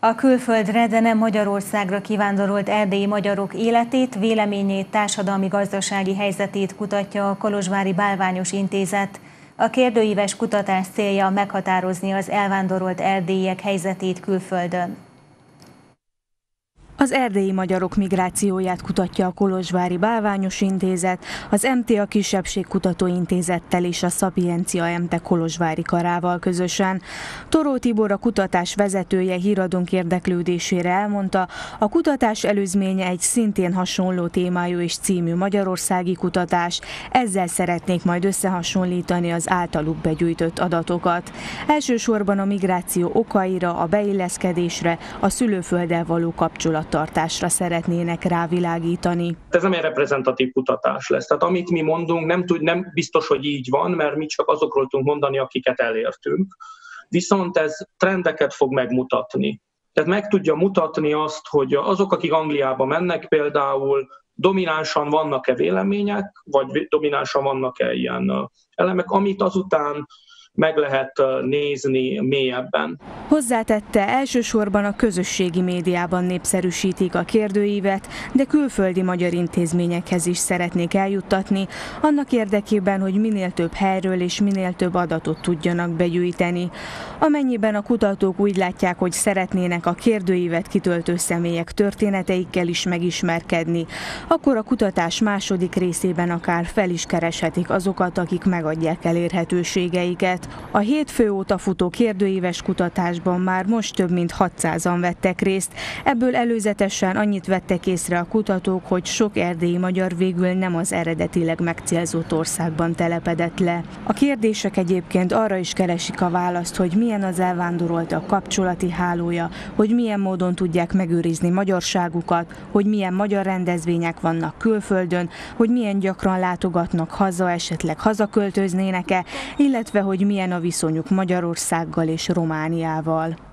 A külföldre, de nem Magyarországra kivándorolt erdélyi magyarok életét, véleményét, társadalmi-gazdasági helyzetét kutatja a Kolozsvári Bálványos Intézet. A kérdőíves kutatás célja meghatározni az elvándorolt erdélyiek helyzetét külföldön. Az erdélyi magyarok migrációját kutatja a Kolozsvári Bálványos Intézet, az MTA Kisebbség Kutatóintézettel és a Sapiencia MTE Kolozsvári Karával közösen. Toró Tibor, a kutatás vezetője híradónk érdeklődésére elmondta, a kutatás előzménye egy szintén hasonló témájú és című magyarországi kutatás, ezzel szeretnék majd összehasonlítani az általuk begyűjtött adatokat. Elsősorban a migráció okaira, a beilleszkedésre, a szülőfölddel való kapcsolat tartásra szeretnének rávilágítani. Ez nem egy reprezentatív kutatás lesz. Tehát amit mi mondunk, nem biztos, hogy így van, mert mi csak azokról tudunk mondani, akiket elértünk. Viszont ez trendeket fog megmutatni. Tehát meg tudja mutatni azt, hogy azok, akik Angliába mennek például, dominánsan vannak-e vélemények, vagy dominánsan vannak-e ilyen elemek, amit azután meg lehet nézni mélyebben. Hozzátette, elsősorban a közösségi médiában népszerűsítik a kérdőívet, de külföldi magyar intézményekhez is szeretnék eljuttatni, annak érdekében, hogy minél több helyről és minél több adatot tudjanak begyűjteni. Amennyiben a kutatók úgy látják, hogy szeretnének a kérdőívet kitöltő személyek történeteikkel is megismerkedni, akkor a kutatás második részében akár fel is kereshetik azokat, akik megadják elérhetőségeiket. A hétfő óta futó kérdőíves kutatásban már most több mint 600-an vettek részt, ebből előzetesen annyit vettek észre a kutatók, hogy sok erdélyi magyar végül nem az eredetileg megcélzott országban telepedett le. A kérdések egyébként arra is keresik a választ, hogy milyen az elvándoroltak kapcsolati hálója, hogy milyen módon tudják megőrizni magyarságukat, hogy milyen magyar rendezvények vannak külföldön, hogy milyen gyakran látogatnak haza, esetleg hazaköltöznének-e, illetve hogy milyen a viszonyuk Magyarországgal és Romániával.